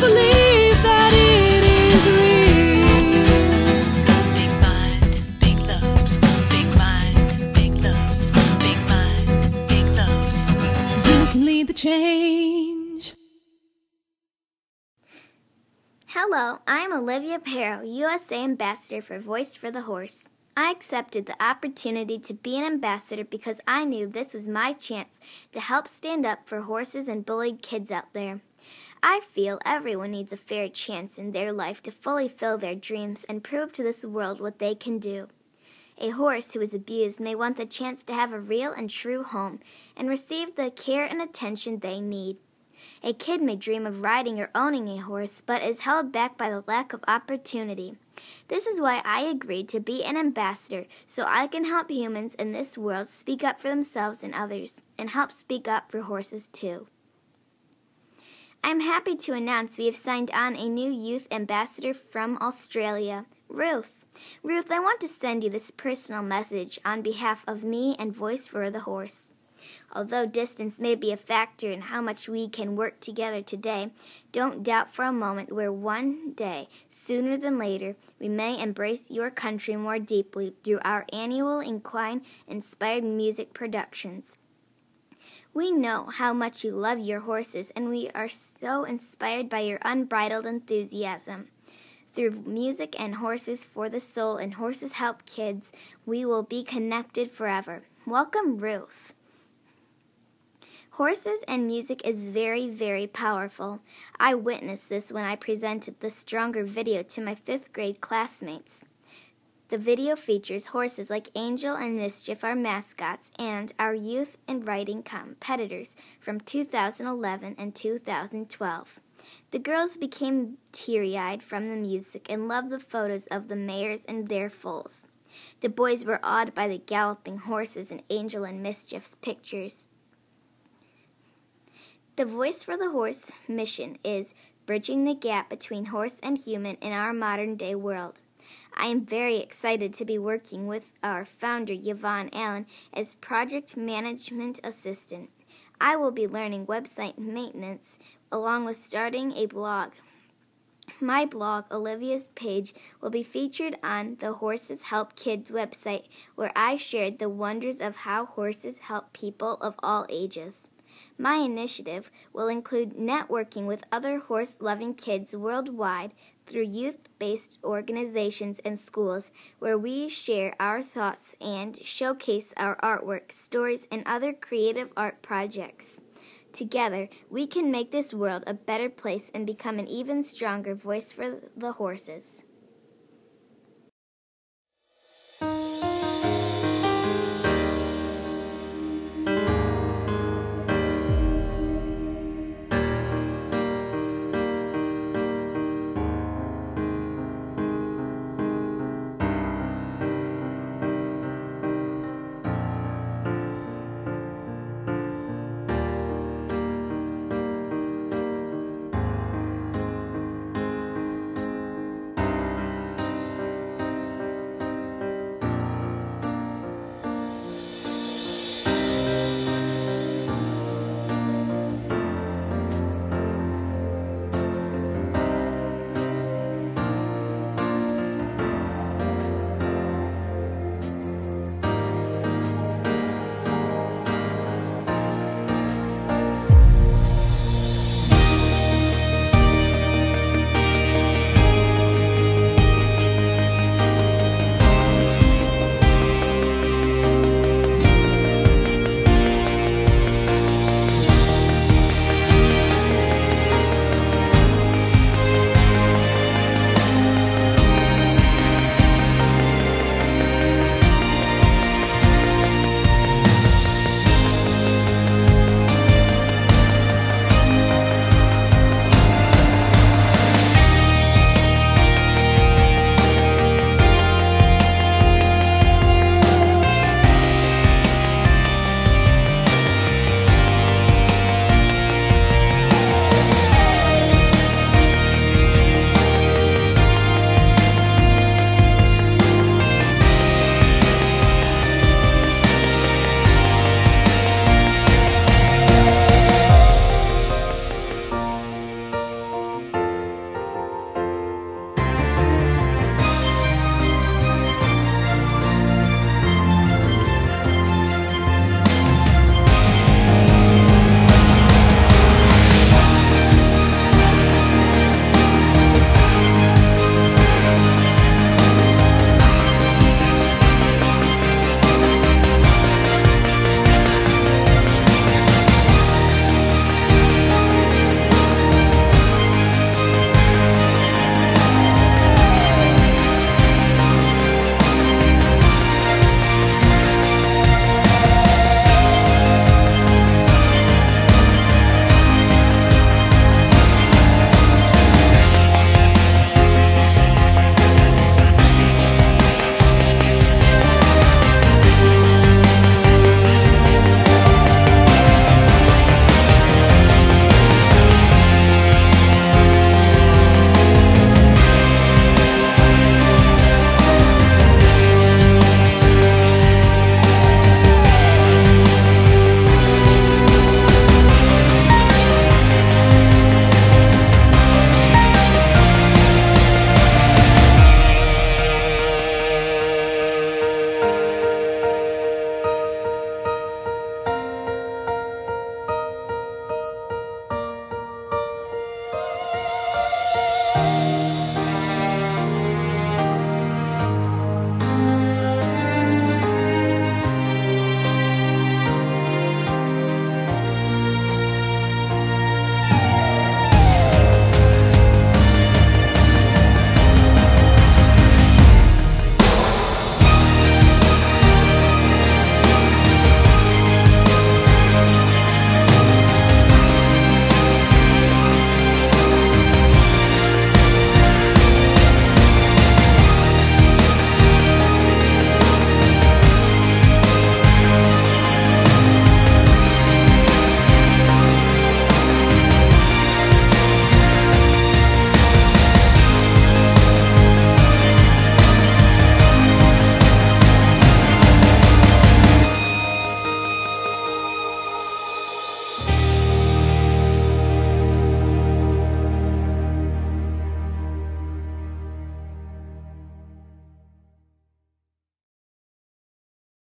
believe that it is real. Big mind, big love. Big mind, big love. Big mind, big love. You can lead the change. Hello, I'm Olivia Pero, USA Ambassador for Voice for the Horse. I accepted the opportunity to be an ambassador because I knew this was my chance to help stand up for horses and bullied kids out there. I feel everyone needs a fair chance in their life to fully fulfill their dreams and prove to this world what they can do. A horse who is abused may want the chance to have a real and true home and receive the care and attention they need. A kid may dream of riding or owning a horse, but is held back by the lack of opportunity. This is why I agreed to be an ambassador, so I can help humans in this world speak up for themselves and others, and help speak up for horses too. I'm happy to announce we have signed on a new youth ambassador from Australia, Ruth. Ruth, I want to send you this personal message on behalf of me and Voice for the Horse. Although distance may be a factor in how much we can work together today, don't doubt for a moment where one day, sooner than later, we may embrace your country more deeply through our annual Equine Inspired Music Productions. We know how much you love your horses, and we are so inspired by your unbridled enthusiasm. Through Music and Horses for the Soul and Horses Help Kids, we will be connected forever. Welcome, Ruth. Horses and music is very, very powerful. I witnessed this when I presented the Stronger video to my 5th grade classmates. The video features horses like Angel and Mischief, our mascots, and our youth and riding competitors from 2011 and 2012. The girls became teary-eyed from the music and loved the photos of the mares and their foals. The boys were awed by the galloping horses in Angel and Mischief's pictures. The Voice for the Horse mission is bridging the gap between horse and human in our modern-day world. I am very excited to be working with our founder, Yvonne Allen, as project management assistant. I will be learning website maintenance along with starting a blog. My blog, Olivia's Page, will be featured on the Horses Help Kids website, where I shared the wonders of how horses help people of all ages. My initiative will include networking with other horse-loving kids worldwide through youth-based organizations and schools, where we share our thoughts and showcase our artwork, stories, and other creative art projects. Together, we can make this world a better place and become an even stronger voice for the horses.